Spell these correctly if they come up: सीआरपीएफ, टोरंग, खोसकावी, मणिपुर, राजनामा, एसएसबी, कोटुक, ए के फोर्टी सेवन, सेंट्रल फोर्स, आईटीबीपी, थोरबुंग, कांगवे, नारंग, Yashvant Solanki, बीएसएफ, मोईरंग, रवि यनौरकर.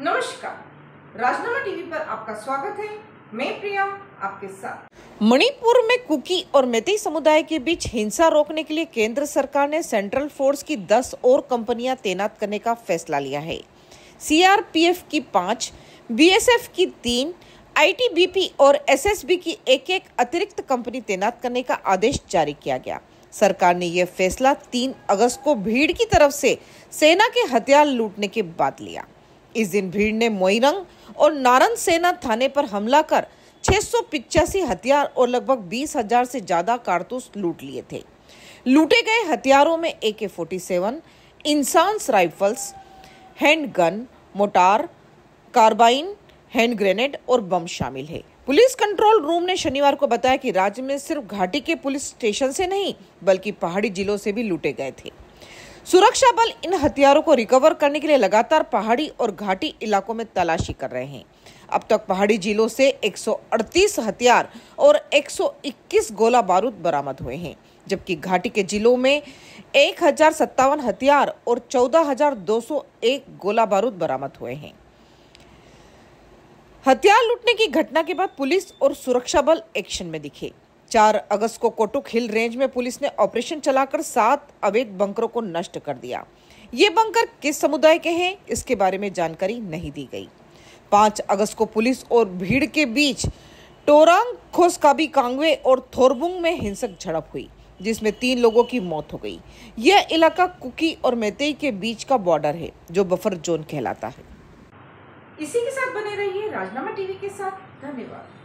नमस्कार, राजनामा टीवी पर आपका स्वागत है। मैं प्रिया आपके साथ। मणिपुर में कुकी और मेती समुदाय के बीच हिंसा रोकने के लिए केंद्र सरकार ने सेंट्रल फोर्स की 10 और कंपनियां तैनात करने का फैसला लिया है। सीआरपीएफ की 5, बीएसएफ की 3, आईटीबीपी और एसएसबी की 1-1 अतिरिक्त कंपनी तैनात करने का आदेश जारी किया गया। सरकार ने यह फैसला 3 अगस्त को भीड़ की तरफ से सेना के हथियार लूटने के बाद लिया। इस दिन भीड़ ने मोईरंग और नारंग सेना थाने पर हमला कर 685 हथियार और लगभग 20,000 से ज्यादा कारतूस लूट लिए थे। लूटे गए हथियारों में AK-47, INSAS rifles, handgun, mortar, carbine, hand grenade और बम शामिल है। पुलिस कंट्रोल रूम ने शनिवार को बताया कि राज्य में सिर्फ घाटी के पुलिस स्टेशन से नहीं बल्कि पहाड़ी जिलों से भी लूटे गए थे। सुरक्षा बल इन हथियारों को रिकवर करने के लिए लगातार पहाड़ी और घाटी इलाकों में तलाशी कर रहे हैं। अब तक पहाड़ी जिलों से 138 हथियार और 121 गोला बारूद बरामद हुए हैं, जबकि घाटी के जिलों में 1,057 हथियार और 14,201 गोला बारूद बरामद हुए हैं। हथियार लूटने की घटना के बाद पुलिस और सुरक्षा बल एक्शन में दिखे। 4 अगस्त को कोटुक हिल रेंज में पुलिस ने ऑपरेशन चलाकर 7 अवैध बंकरों को नष्ट कर दिया। ये बंकर किस समुदाय के हैं इसके बारे में जानकारी नहीं दी गई। 5 अगस्त को पुलिस और भीड़ के बीच टोरंग, खोसकावी, कांगवे और थोरबुंग में हिंसक झड़प हुई जिसमें 3 लोगों की मौत हो गई। यह इलाका कुकी और मेतेई के बीच का बॉर्डर है जो बफर जोन कहलाता है। इसी के साथ बने रहिए राजनामा टीवी के साथ। धन्यवाद।